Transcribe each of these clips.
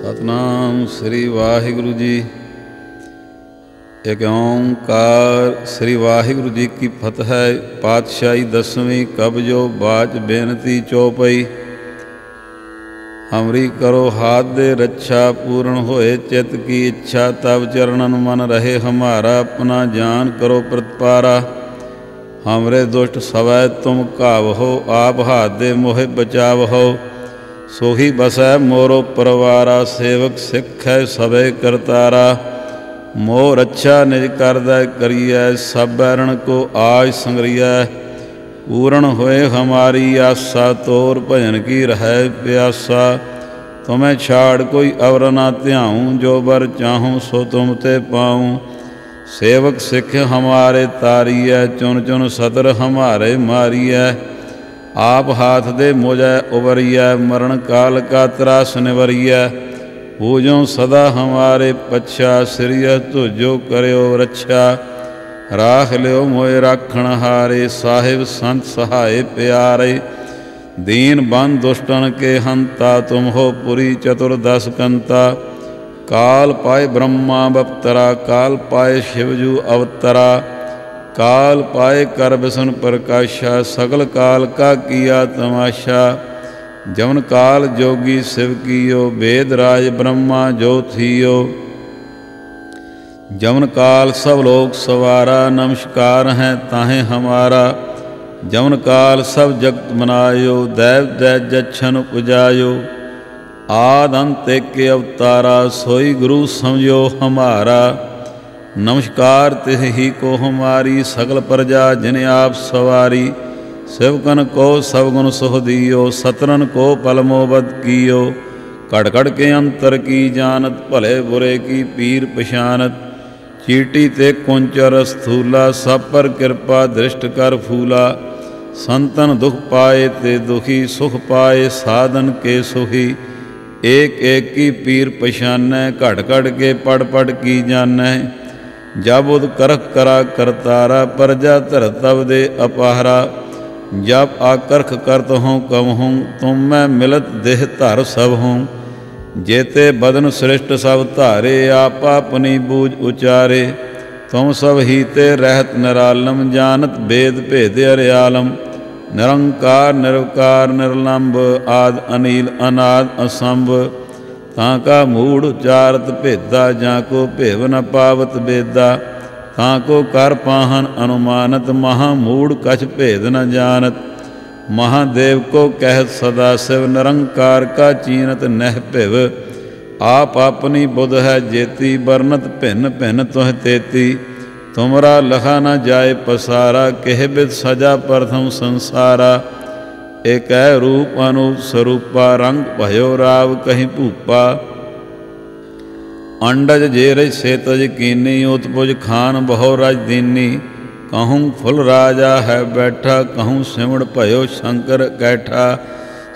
सतनाम श्री वाहिगुरु जी। एक ओंकार श्री वाहिगुरु जी की फतह। पातशाही दसवीं कब्जो बाज बेनती चौपाई। हमरी करो हाथ दे रक्षा, पूर्ण होए चित की इच्छा। तब चरणन मन रहे हमारा, अपना जान करो प्रतपारा। हमरे दुष्ट सवै तुम कावहो, आप हाथ दे मोहे बचावहो। सोही बसै मोरो परवारा, सेवक सिख है सबै करतारा। मोह रक्षा निज करदै करिए, सब बैरण को आज संगरिए। पूर्ण होए हमारी आसा, तोर भजन की रहै प्यासा। तुम्हें छाड़ कोई अवर ना ध्याऊँ, जो बर चाहूँ सो तुम ते पाऊँ। सेवक सिख हमारे तारिय, चुन चुन सतर हमारे मारिय। आप हाथ दे मोजै उबरिय, मरण काल का त्रास निवरिय। पूजो सदा हमारे पच्छा, सिरिय तुझो करयो रक्षा। राख लियो मोए राखण हारे, साहिब संत सहाय प्यारे। दीन बन दुष्टन के हंता, तुम हो पुरी चतुर्दश कंता। काल पाए ब्रह्मा बप्तरा, काल पाए शिवजू अवतरा। काल पाए कर बिसन प्रकाशा, सकल काल का किया तमाशा। जवन काल जोगी शिव कियो, वेद राज ब्रह्मा जो थियो। जवन काल सब लोग सवारा, नमस्कार हैं ताहें हमारा। जवन काल सब जगत बनायो, दैव दैज जच्छन पुजायो। आद अंत के अवतारा, सोई गुरु समझो हमारा। नमस्कार तिह ही को हमारी, सकल प्रजा जिन्हें आप सवारी। शिवकन को सब गुण सोह दियो, सतरन को पलमोबद कियो। कड़कड़ के अंतर की जानत, भले बुरे की पीर पशानत। चीटी ते कुंचर स्थूला, सब पर कृपा दृष्ट कर फूला। संतन दुख पाए ते दुखी, सुख पाए साधन के सुखी। एक एक की पीर पहचानै, घट घट के पड़ पड़ की जानै। जब उद करख करा करतारा, प्रजा तर तब दे अपहारा। जब आकर्ख करत हों कम हूँ, तुम मैं मिलत देह धर सब हूँ। जेते बदन श्रेष्ठ सब धारे, आप अपनी बूझ उचारे। तुम सब ही ते रहत निरालम, जानत भेद भेद अरियालम। निरंकार निरवकार निर्लंब, आद अनील अनाद असंभ। तांका मूढ़ उचारत भेदा, जाको भेव न पावत बेदा। तांको कर पाहन अनुमानत, महामूढ़ कछ भेद न जानत। महादेव को कहत सदा शिव, निरंकार का चीनत नह भिव। आप अपनी बुध है जेती, वर्णत भिन्न भिन्न तुह तेती। तुमरा लखा न जाए पसारा, केह बिद सजा प्रथम संसारा। एक है रूप अनूप स्वरूपा, रंग भयो राव कहीं भूपा। अंडज जेरज सेतज कीनी, उत्पुज खान बहो राजदीनी। कहूँ फुल राजा है बैठा, कहूँ सिमड़ भयो शंकर कैठा।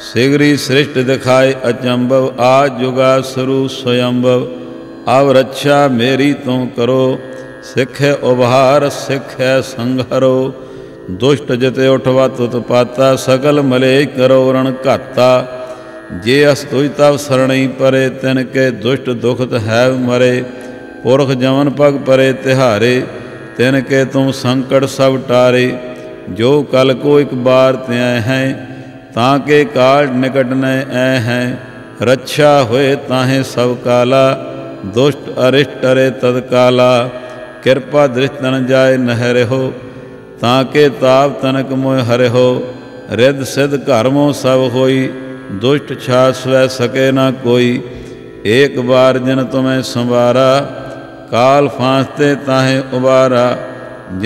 सिगरी सृष्ट दिखाए अचंभव, आज जुगा सरु स्वयंभव। अब रक्षा मेरी तुम करो, सिख उभार सिख है संघरो। दुष्ट जिते उठवा तुत पाता, सकल मले करो रण घाता। जे अस तुझ तव सरणी परे, तिनके दुष्ट दुखत है मरे। पुरख जमन पग परे तिहारे, तिनके तुम संकट सब टारे। जो कल को एक बार त्याय हैं, ताके काल निकट न आए हैं। रक्षा होए ताहें सब काला, दुष्ट अरिष्ट अरे तत्काला। कृपा दृष्ट तन जाय नहरिहो, ताके ताप तनक मोह हरिहो। रिद सिद्ध कर्मो सब होई, दुष्ट छा स्वै सके ना कोई। एक बार जिन तुम्हें संवारा, काल फांसते ताहें उबारा।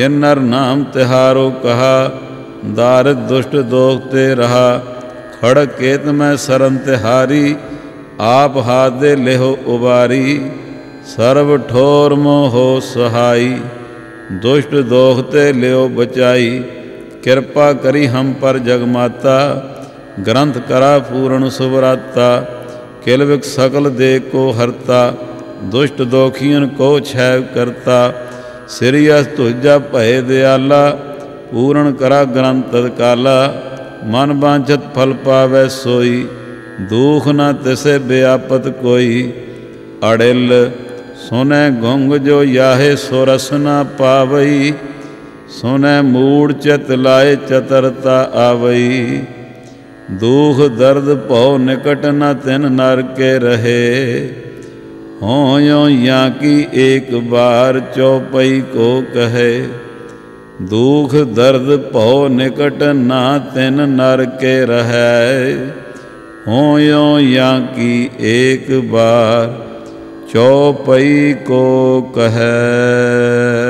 जिन नर नाम तिहारो कहा, दारिद दुष्ट दोखते रहा। खड़ग केत में सरन तिहारी, आप हाथ दे लेहो उबारी। सर्व ठोर मोहो सहाई, दुष्ट दोखते लियो बचाई। कृपा करी हम पर जगमाता, ग्रंथ करा पूर्ण सुभराता। किलविक सकल दे को हरता, दुष्ट दोखियन को छैव करता। सिरियस तुझा भय दयाला, पूर्ण करा ग्रंथ तत्काला। मन वांछित फल पावै सोई, दूख न तिसे व्यापत कोई अड़िल सुनै गुंग जो याहे सुरस न पावई सुनै मूड चित लाए चतरता आवई दूख दर्द भौ निकट न तिन नर के रहे हों यो या की एक बार चौपाई को कहे दूख दर्द भौ निकट न तिन नर के रहे हों यो या की एक बार चौपाई को कहे।